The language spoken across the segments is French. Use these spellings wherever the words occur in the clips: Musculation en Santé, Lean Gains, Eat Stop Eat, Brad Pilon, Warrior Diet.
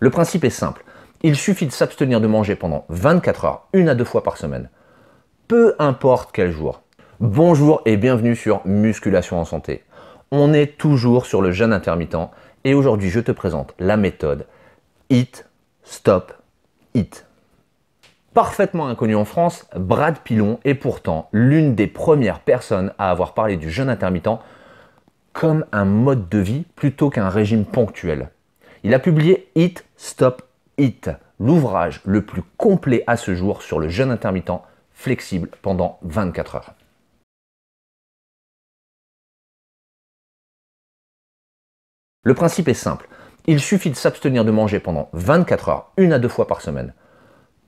Le principe est simple, il suffit de s'abstenir de manger pendant 24 heures, 1 à 2 fois par semaine, peu importe quel jour. Bonjour et bienvenue sur Musculation en Santé. On est toujours sur le jeûne intermittent et aujourd'hui je te présente la méthode Eat Stop Eat. Parfaitement inconnu en France, Brad Pilon est pourtant l'une des premières personnes à avoir parlé du jeûne intermittent comme un mode de vie plutôt qu'un régime ponctuel. Il a publié Eat Stop Eat, l'ouvrage le plus complet à ce jour sur le jeûne intermittent flexible pendant 24 heures. Le principe est simple, il suffit de s'abstenir de manger pendant 24 heures, 1 à 2 fois par semaine,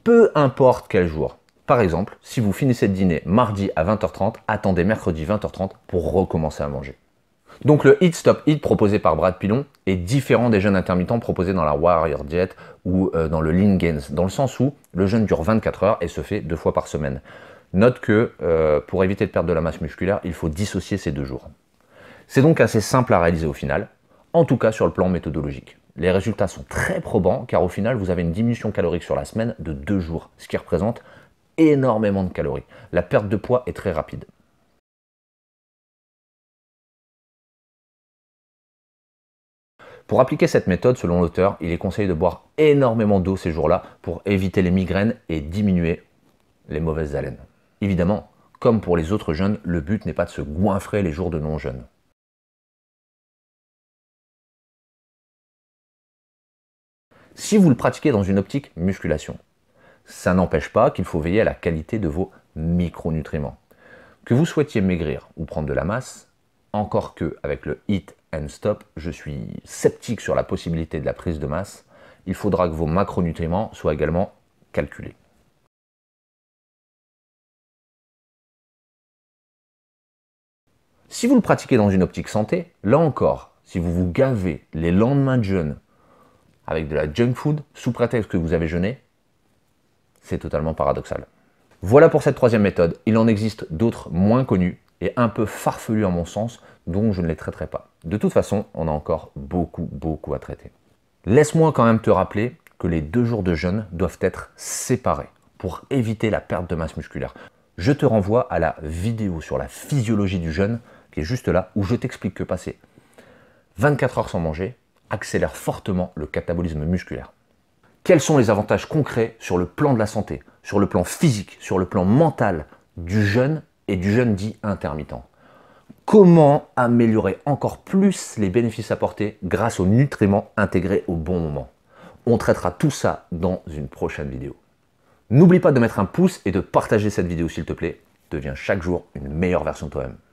peu importe quel jour. Par exemple, si vous finissez de dîner mardi à 20h30, attendez mercredi 20h30 pour recommencer à manger. Donc le Eat Stop Eat proposé par Brad Pilon est différent des jeûnes intermittents proposés dans la Warrior Diet ou dans le Lean Gains, dans le sens où le jeûne dure 24 heures et se fait 2 fois par semaine. Note que pour éviter de perdre de la masse musculaire, il faut dissocier ces 2 jours. C'est donc assez simple à réaliser au final, en tout cas sur le plan méthodologique. Les résultats sont très probants car au final, vous avez une diminution calorique sur la semaine de 2 jours, ce qui représente énormément de calories. La perte de poids est très rapide. Pour appliquer cette méthode, selon l'auteur, il est conseillé de boire énormément d'eau ces jours-là pour éviter les migraines et diminuer les mauvaises haleines. Évidemment, comme pour les autres jeûnes, le but n'est pas de se goinfrer les jours de non-jeûne. Si vous le pratiquez dans une optique musculation, ça n'empêche pas qu'il faut veiller à la qualité de vos micronutriments. Que vous souhaitiez maigrir ou prendre de la masse, encore que avec le Eat and Stop, je suis sceptique sur la possibilité de la prise de masse, il faudra que vos macronutriments soient également calculés. Si vous le pratiquez dans une optique santé, là encore, si vous vous gavez les lendemains de jeûne avec de la junk food sous prétexte que vous avez jeûné, c'est totalement paradoxal. Voilà pour cette troisième méthode, il en existe d'autres moins connues et un peu farfelu à mon sens, dont je ne les traiterai pas. De toute façon, on a encore beaucoup à traiter. Laisse-moi quand même te rappeler que les 2 jours de jeûne doivent être séparés pour éviter la perte de masse musculaire. Je te renvoie à la vidéo sur la physiologie du jeûne, qui est juste là, où je t'explique que passer 24 heures sans manger accélère fortement le catabolisme musculaire. Quels sont les avantages concrets sur le plan de la santé, sur le plan physique, sur le plan mental du jeûne et du jeûne dit intermittent? Comment améliorer encore plus les bénéfices apportés grâce aux nutriments intégrés au bon moment? On traitera tout ça dans une prochaine vidéo. N'oublie pas de mettre un pouce et de partager cette vidéo s'il te plaît. Deviens chaque jour une meilleure version de toi-même.